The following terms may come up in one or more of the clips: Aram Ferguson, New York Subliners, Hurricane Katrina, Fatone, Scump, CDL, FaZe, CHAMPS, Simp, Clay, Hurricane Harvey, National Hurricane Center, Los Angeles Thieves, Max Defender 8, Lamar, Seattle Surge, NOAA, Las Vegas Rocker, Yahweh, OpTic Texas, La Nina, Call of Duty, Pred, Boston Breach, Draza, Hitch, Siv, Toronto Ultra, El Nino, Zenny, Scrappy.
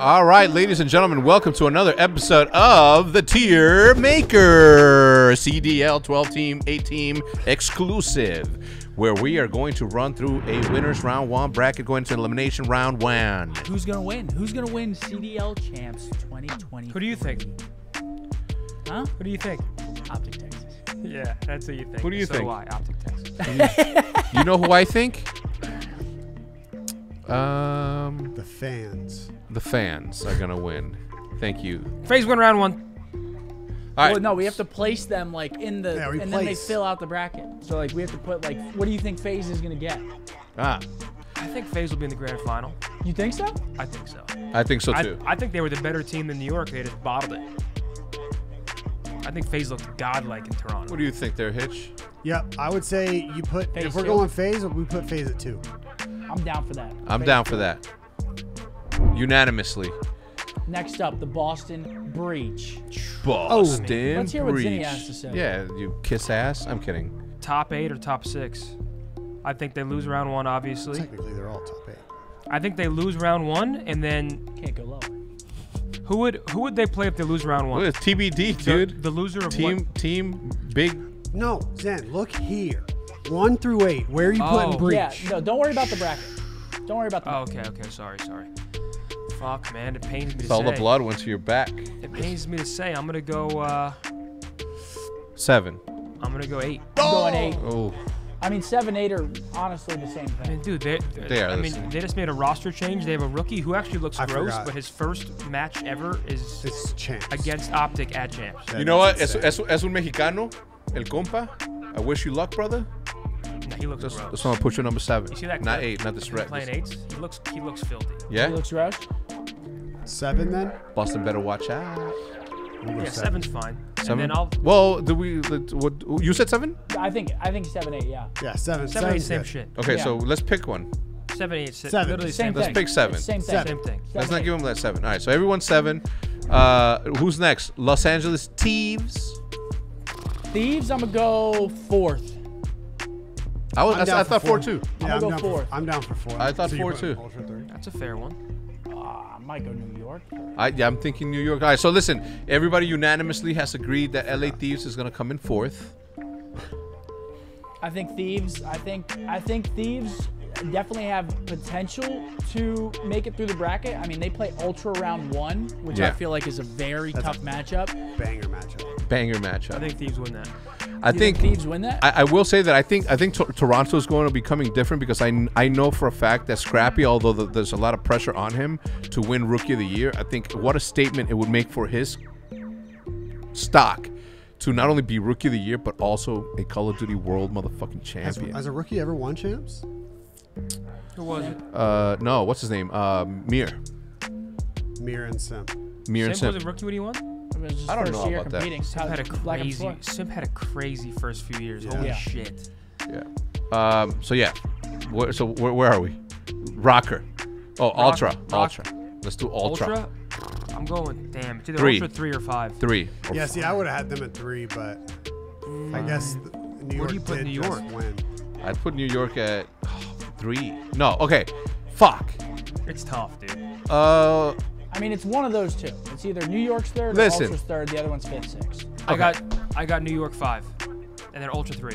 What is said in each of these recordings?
All right, ladies and gentlemen, welcome to another episode of The Tier Maker, CDL 12-team, 8-team exclusive, where we are going to run through a winner's round one bracket going to elimination round one. Who's going to win? Who's going to win CDL Champs 2020? Who do you think? Huh? Who do you think? OpTic Texas. Yeah, that's what you think. Who do you think? So why? OpTic Texas. You know who I think? The fans. The fans are gonna win. Thank you. FaZe win round one. All right. Well, no, we have to place them like in the, yeah, and then they fill out the bracket. So like we have to put like, what do you think FaZe is gonna get? Ah. I think FaZe will be in the grand final. You think so? I think so. I think so too. I think they were the better team than New York. They just bottled it. I think FaZe looked godlike in Toronto. What do you think there, Hitch? Yeah, I would say you put, FaZe if we're going FaZe, we put FaZe at 2. I'm down for that. I'm down for that. Unanimously. Next up, the Boston Breach. Boston Breach. Let's hear what Zenny has to say. Yeah, you kiss ass? I'm kidding. Top 8 or top 6? I think they lose round 1, obviously. Technically, they're all top 8. I think they lose round 1 and then... Can't go lower. Who would they play if they lose round 1? Well, it's TBD, dude. The loser of Team Big... No, Zen, look here. 1 through 8. Where are you putting Breach? Yeah, no, don't worry about the bracket. Don't worry about the bracket. Okay, sorry. Fuck, man, it pains me to say. All the blood went to your back. It pains me to say. I'm gonna go 7. I'm gonna go 8. Oh! I'm going 8. Oh. I mean, 7, 8 are honestly the same thing. I mean, dude, they just made a roster change. They have a rookie who actually looks gross, but his first match ever is against OpTic at Champs. You know what? Es un mexicano, el compa. I wish you luck, brother. He looks gross. That's why I put you number 7. You see that? Not 8, not this red. Playing 8s. He looks filthy. Yeah. He looks gross. 7 then. Boston better watch out. Yeah, 7's fine. 7. And then I'll. Well, what you said 7? I think 7, 8. Yeah. Yeah, 7, 8, same shit. Okay, yeah. So let's pick one. 7, 8, 6. 7. Literally same thing. Let's pick 7. Same thing. Let's not give him that 7. All right, so everyone 7. Who's next? Los Angeles Thieves. Thieves. I'm gonna go 4th. I thought 4 too. Yeah, I'm down 4. I'm down for 4. I thought 4 too. That's a fair one. I might go New York. Yeah, I'm thinking New York. All right, so listen, everybody unanimously has agreed that LA Thieves is going to come in 4th. I think Thieves definitely have potential to make it through the bracket. I mean, they play Ultra round 1, which I feel like is a very tough matchup. Banger matchup. Banger matchup. I think Thieves win that. You think Thieves win that? I will say that I think Toronto is going to be coming different because I know for a fact that Scrappy, although there's a lot of pressure on him to win Rookie of the Year, I think what a statement it would make for his stock to not only be Rookie of the Year but also a Call of Duty World motherfucking champion. Has a rookie ever won champs? Who was it? No, what's his name? Mir and Sim. Mir and Sim was a rookie when he won. I don't know about that. Simp had a crazy first few years. Yeah. Holy shit. Yeah. So yeah. Where are we? Rocker. Oh, Ultra. Let's do Ultra. I'm going. Damn. It's either Ultra 3 or 5. 3. Yeah. See, I would have had them at 3, but I guess New York. Where do you put New York? I'd put New York at 3. No. Okay. Fuck. It's tough, dude. I mean, it's one of those two. It's either New York's 3rd or Ultra's 3rd. The other one's 5th, 6th. Okay. I got New York 5, and then Ultra 3.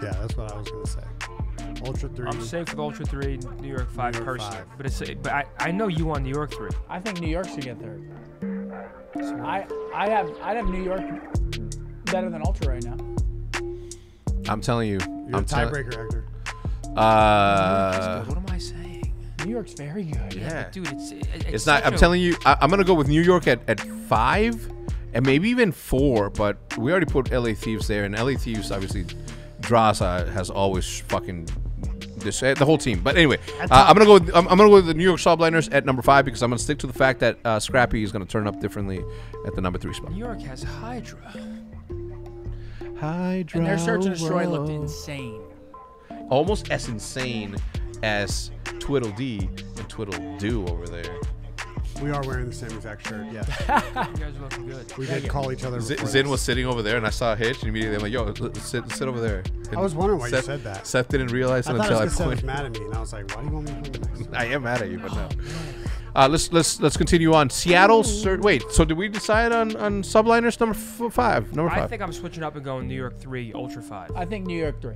Yeah, that's what I was gonna say. Ultra 3. I'm safe with Ultra 3, New York 5 personally. But I know you want New York 3. I think New York should get 3rd. So I'd have New York better than Ultra right now. I'm telling you. You're a tiebreaker actor. What am I saying? New York's very good. Yeah. But dude, it's not. I'm telling you, I'm going to go with New York at 5 and maybe even 4, but we already put LA Thieves there, and LA Thieves, obviously, Draza has always fucking the whole team. But anyway, I'm going to go with the New York Subliners at number 5 because I'm going to stick to the fact that Scrappy is going to turn up differently at the number 3 spot. New York has Hydra. And their search and destroy looked insane. Almost as insane as Twiddle D and Twiddle Do over there. We are wearing the same exact shirt, yeah. You guys are looking good. We did call each other. Zen was sitting over there, and I saw Hitch, and immediately I'm like, yo, sit over there. And I was wondering why Seth, you said that. Seth didn't realize it until I pointed. Seth was mad at me, and I was like, why do you want me to do this? I am mad at you, but no. Let's continue on. Seattle Surge. Wait, so did we decide on Subliners number five? Number five. I think I'm switching up and going New York 3, Ultra 5. I think New York 3.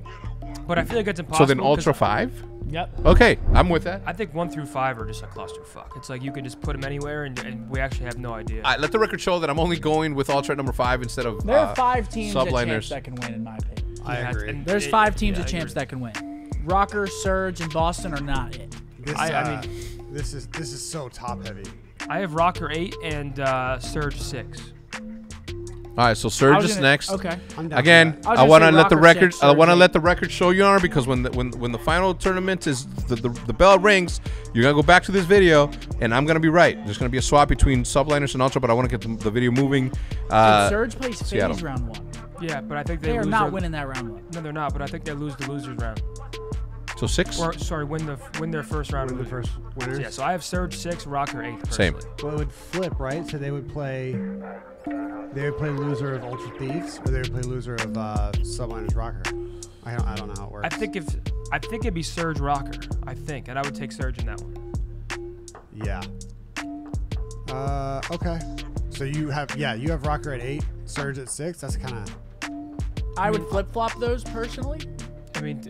But I feel like it's impossible. So then Ultra 5? Yep. Okay, I'm with that. I think 1 through 5 are just a clusterfuck. It's like you can just put them anywhere, and we actually have no idea. Let the record show that I'm only going with Ultra number 5 instead of Subliners. There are 5 teams that can win, in my opinion. I agree. And there's 5 teams of champs that can win. Rocker, Surge, and Boston are not it. I mean, this is so top-heavy. I have Rocker 8 and Surge 6. All right, so Surge is next. Okay. Again, I want to let the record. I want to let the record show you honor, because when the final tournament is the bell rings, you're gonna go back to this video, and I'm gonna be right. There's gonna be a swap between Subliners and Ultra, but I want to get the video moving. Surge plays FaZe round 1. Yeah, but I think they are not winning that round 1. No, they're not. But I think they lose the losers round. So 6. Or sorry, win their first round of the first winners. Yeah. So I have Surge 6, Rocker 8. Personally. Same. Well, it would flip, right? So they would play. They would play loser of Ultra Thieves, or they would play loser of Subliners Rocker. I don't know how it works. I think it'd be Surge Rocker. I think, and I would take Surge in that one. Yeah. Okay. So you have Rocker at 8, Surge at 6. That's kind of. I would flip flop those personally. I mean,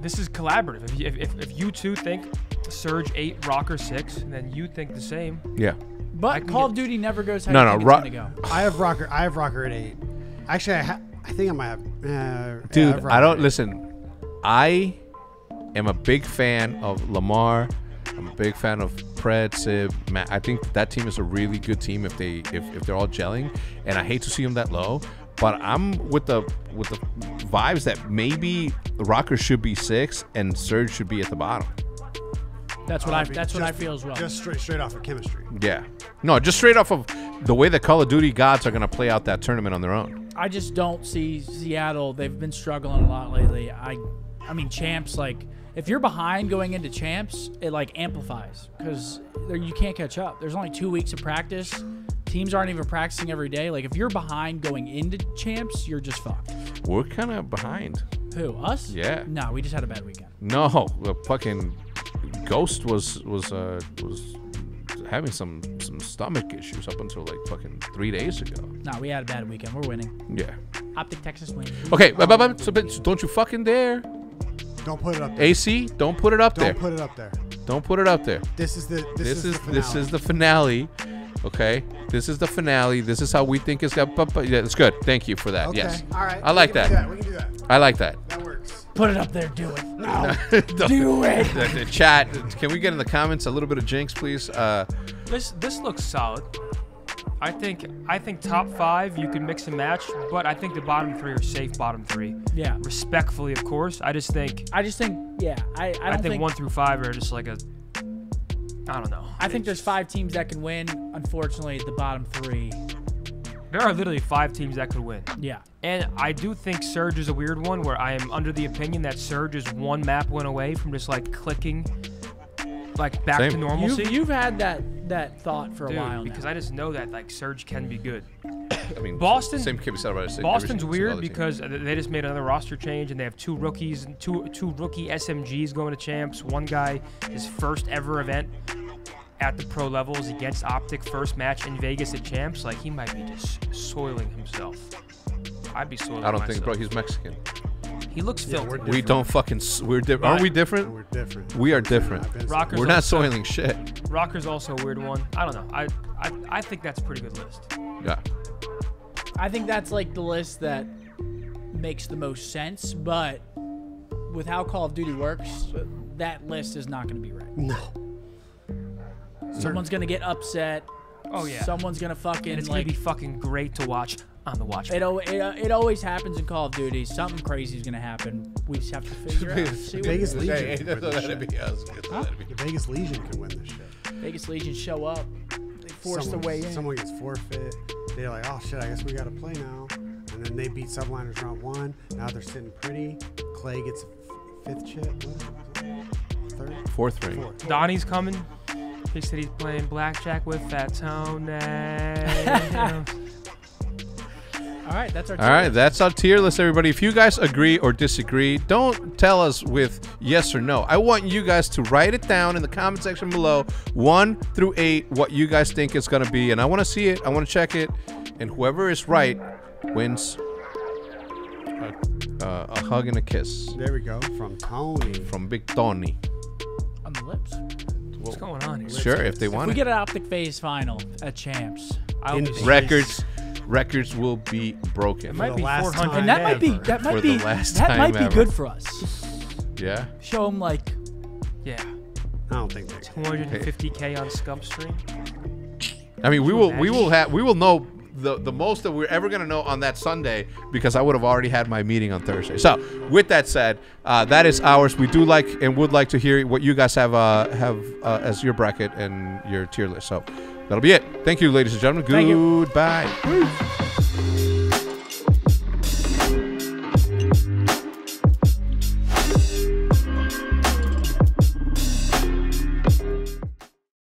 this is collaborative. If you two think Surge 8, Rocker 6, then you think the same. Yeah. But Call of Duty never goes how you think it's gonna go. I have Rocker at 8. Actually, I think I might have. Dude, yeah, I don't listen. I am a big fan of Lamar. I'm a big fan of Pred, Siv, Matt. I think that team is a really good team if they're all gelling. And I hate to see them that low. But I'm with the vibes that maybe Rocker should be 6 and Surge should be at the bottom. That's what I feel as well. Just straight off of chemistry. Yeah. No, just straight off of the way the Call of Duty gods are going to play out that tournament on their own. I just don't see Seattle. They've been struggling a lot lately. I mean, champs, like, if you're behind going into champs, it, like, amplifies because you can't catch up. There's only 2 weeks of practice. Teams aren't even practicing every day. Like, if you're behind going into champs, you're just fucked. We're kind of behind. Who, us? Yeah. No, we just had a bad weekend. No, we're fucking... Ghost was having some stomach issues up until like fucking 3 days ago. Nah, we had a bad weekend. We're winning. Yeah. OpTic Texas win. Okay, so don't you fucking dare. Don't put it up there. AC, don't put it up there. Don't put it up there. Don't put it up there. This is the finale. Okay, this is the finale. This is how we think it's got. Yeah, it's good. Thank you for that. Okay. Yes. All right. I like that. We can do that. I like that. That works. Put it up there. Do it. No. Do it. The chat. Can we get in the comments a little bit of jinx, please? This looks solid. I think top 5 you can mix and match, but I think the bottom 3 are safe. Bottom 3. Yeah. Respectfully, of course. I just think. Yeah. I think 1 through 5 are just like a. I don't know. I think there's 5 teams that can win. Unfortunately, the bottom 3. There are literally 5 teams that could win. Yeah. And I do think Surge is a weird one where I am under the opinion that Surge is 1 map win away from just like clicking like back to normalcy. You've had that thought for a while now. Because I just know that like Surge can be good. I mean, Boston. Same can be said about it. Boston's weird because they just made another roster change, and they have 2 rookies and two rookie SMGs going to champs. One guy, his first ever event at the pro levels against OpTic, first match in Vegas at champs. Like he might be just soiling himself. I'd be soiling. I don't think, bro. He's Mexican. He looks filthy. Yeah, we don't fucking. We're different. Aren't we different? We're different. We are different. Rockers. We're not soiling shit. Rockers also a weird one. I don't know. I think that's a pretty good list. Yeah. I think that's like the list that makes the most sense, but with how Call of Duty works, that list is not going to be right. No. Someone's going to get upset. Oh yeah. Someone's going to fucking. And it's like, going to be fucking great to watch on the watch. It always happens in Call of Duty. Something crazy is going to happen. We just have to figure out. See Vegas Legion. Hey, the Vegas Legion can win this shit. Vegas Legion show up. They force their way in. Someone gets forfeit. They're like, oh shit, I guess we gotta play now. And then they beat Subliners round 1. Now they're sitting pretty. Clay gets a 5th chip. What? 3rd? 4th ring. 4th. Donnie's coming. He said he's playing blackjack with Fatone. All right, that's our tier list. That's our tier list, everybody. If you guys agree or disagree, don't tell us with yes or no. I want you guys to write it down in the comment section below, 1 through 8, what you guys think it's going to be. And I want to see it. I want to check it. And whoever is right wins a hug and a kiss. There we go. From Tony. From Big Tony. On the lips. What's going on here? Sure, if they want it. We get an OpTic FaZe final at Champs. Records will be broken. It might be 400, and that might be good for us. Yeah. Show them like. Yeah. I don't think 250K on Scump stream. I mean, we will know the most that we're ever gonna know on that Sunday, because I would have already had my meeting on Thursday. So with that said, that is ours. We do like and would like to hear what you guys have as your bracket and your tier list. So that'll be it. Thank you, ladies and gentlemen. Goodbye.